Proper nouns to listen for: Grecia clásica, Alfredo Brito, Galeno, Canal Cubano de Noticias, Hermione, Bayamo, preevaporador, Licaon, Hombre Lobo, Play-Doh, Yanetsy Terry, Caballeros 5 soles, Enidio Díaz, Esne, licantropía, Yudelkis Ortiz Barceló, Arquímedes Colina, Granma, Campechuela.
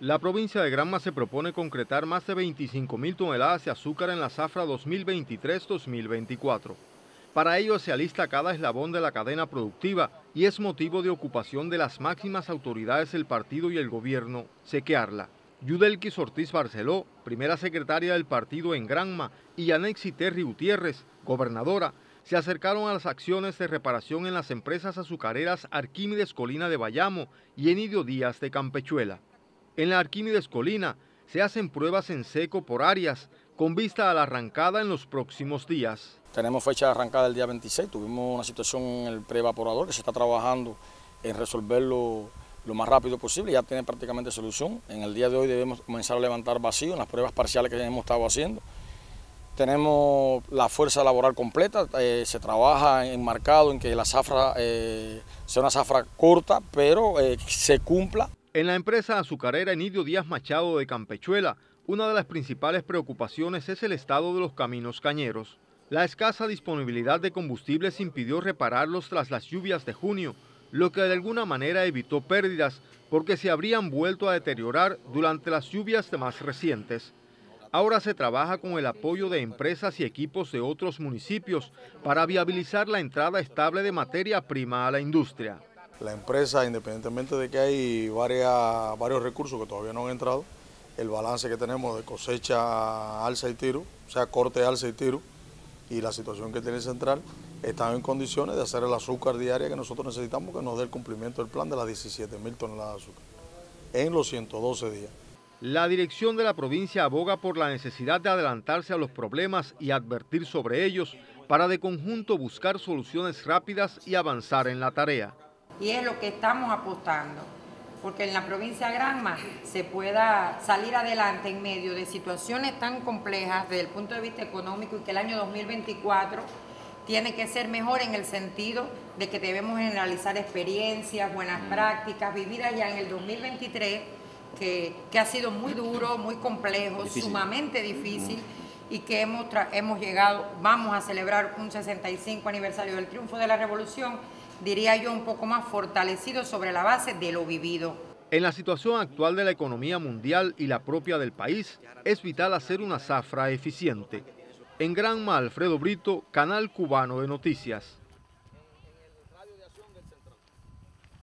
La provincia de Granma se propone concretar más de 25.000 toneladas de azúcar en la zafra 2023-2024. Para ello se alista cada eslabón de la cadena productiva y es motivo de ocupación de las máximas autoridades del partido y el gobierno sequearla. Yudelkis Ortiz Barceló, primera secretaria del partido en Granma, y Yanetsy Terry Gutiérrez, gobernadora, se acercaron a las acciones de reparación en las empresas azucareras Arquímedes Colina de Bayamo y Enidio Díaz de Campechuela. En la Arquímedes Colina se hacen pruebas en seco por áreas con vista a la arrancada en los próximos días. Tenemos fecha de arrancada el día 26, tuvimos una situación en el preevaporador que se está trabajando en resolverlo lo más rápido posible, ya tiene prácticamente solución. En el día de hoy debemos comenzar a levantar vacío en las pruebas parciales que hemos estado haciendo. Tenemos la fuerza laboral completa, se trabaja enmarcado en que la zafra sea una zafra corta, pero se cumpla. En la empresa azucarera Enidio Díaz Machado de Campechuela, una de las principales preocupaciones es el estado de los caminos cañeros. La escasa disponibilidad de combustibles impidió repararlos tras las lluvias de junio, lo que de alguna manera evitó pérdidas porque se habrían vuelto a deteriorar durante las lluvias más recientes. Ahora se trabaja con el apoyo de empresas y equipos de otros municipios para viabilizar la entrada estable de materia prima a la industria. La empresa, independientemente de que hay varios recursos que todavía no han entrado, el balance que tenemos de cosecha, alza y tiro, o sea, corte, alza y tiro, y la situación que tiene el central, están en condiciones de hacer el azúcar diaria que nosotros necesitamos que nos dé el cumplimiento del plan de las 17.000 toneladas de azúcar en los 112 días. La dirección de la provincia aboga por la necesidad de adelantarse a los problemas y advertir sobre ellos para de conjunto buscar soluciones rápidas y avanzar en la tarea. Y es lo que estamos apostando, porque en la provincia de Granma se pueda salir adelante en medio de situaciones tan complejas desde el punto de vista económico y que el año 2024 tiene que ser mejor en el sentido de que debemos generalizar experiencias, buenas prácticas, vividas ya en el 2023, que ha sido muy duro, muy complejo, difícil, sumamente difícil, y que hemos llegado, vamos a celebrar un 65 aniversario del triunfo de la revolución, diría yo, un poco más fortalecido sobre la base de lo vivido. En la situación actual de la economía mundial y la propia del país, es vital hacer una zafra eficiente. En Granma, Alfredo Brito, Canal Cubano de Noticias.